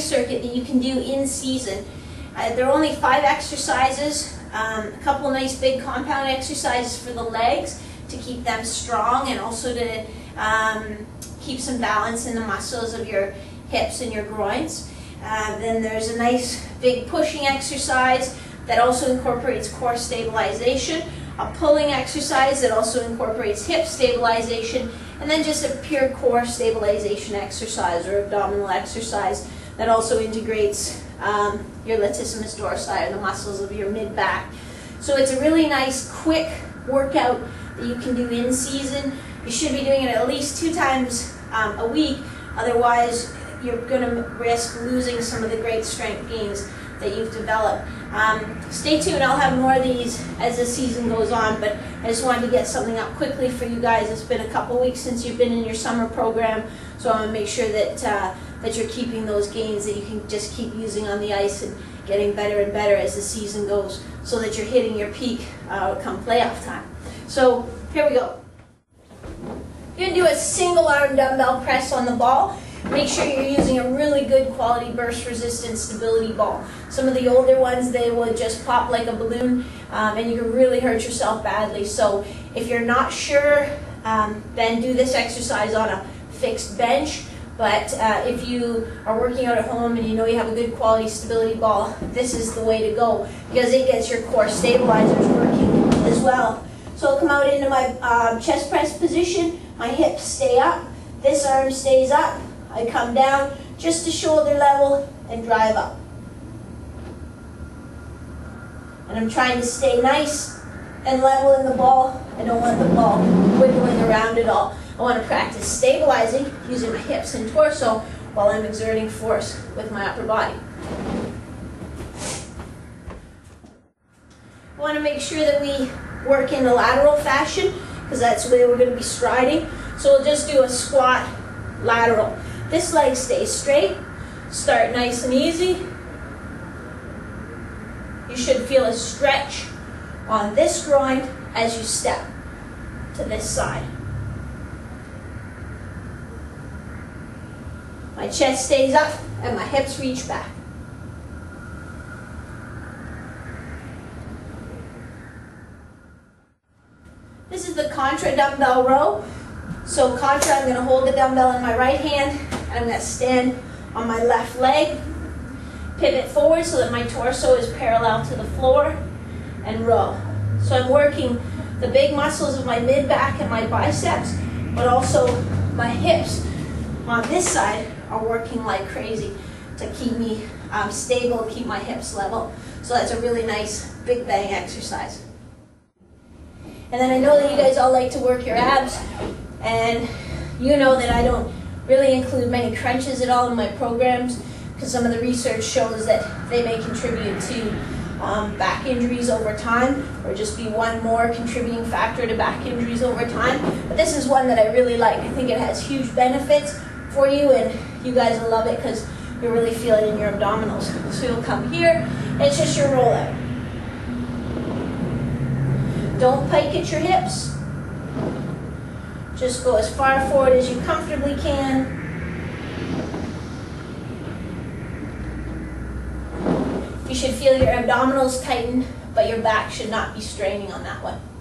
strength circuit that you can do in season. There are only 5 exercises, a couple of nice big compound exercises for the legs to keep them strong and also to keep some balance in the muscles of your hips and your groins. Then there's a nice big pushing exercise that also incorporates core stabilization, a pulling exercise that also incorporates hip stabilization, and then just a pure core stabilization exercise or abdominal exercise that also integrates your latissimus dorsi or the muscles of your mid-back. So it's a really nice quick workout that you can do in season. You should be doing it at least 2 times a week, otherwise you're going to risk losing some of the great strength gains that you've developed. Stay tuned, I'll have more of these as the season goes on, but I just wanted to get something up quickly for you guys. It's been a couple weeks since you've been in your summer program, so I want to make sure that, that you're keeping those gains that you can just keep using on the ice and getting better and better as the season goes so that you're hitting your peak come playoff time. So here we go. You're going to do a single arm dumbbell press on the ball. Make sure you're using a really good quality burst resistance stability ball. Some of the older ones, they will just pop like a balloon and you can really hurt yourself badly. So if you're not sure, then do this exercise on a fixed bench. But if you are working out at home and you know you have a good quality stability ball, this is the way to go because it gets your core stabilizers working as well. So I'll come out into my chest press position. My hips stay up. This arm stays up. I come down just to shoulder level and drive up. And I'm trying to stay nice and level in the ball. I don't want the ball wiggling around at all. I want to practice stabilizing using my hips and torso while I'm exerting force with my upper body. I want to make sure that we work in a lateral fashion because that's the way we're going to be striding. So we'll just do a squat lateral. This leg stays straight. Start nice and easy. You should feel a stretch on this groin as you step to this side. My chest stays up and my hips reach back. This is the contra dumbbell row. So contra, I'm going to hold the dumbbell in my right hand, and I'm going to stand on my left leg, pivot forward so that my torso is parallel to the floor, and row. So I'm working the big muscles of my mid-back and my biceps, but also my hips on this side are working like crazy to keep me stable, keep my hips level. So that's a really nice big bang exercise. And then I know that you guys all like to work your abs. And you know that I don't really include many crunches at all in my programs because some of the research shows that they may contribute to back injuries over time or just be one more contributing factor to back injuries over time. But this is one that I really like. I think it has huge benefits for you and you guys will love it because you'll really feel it in your abdominals. So you'll come here, it's just your rollout. Don't pike at your hips. Just go as far forward as you comfortably can. You should feel your abdominals tighten, but your back should not be straining on that one.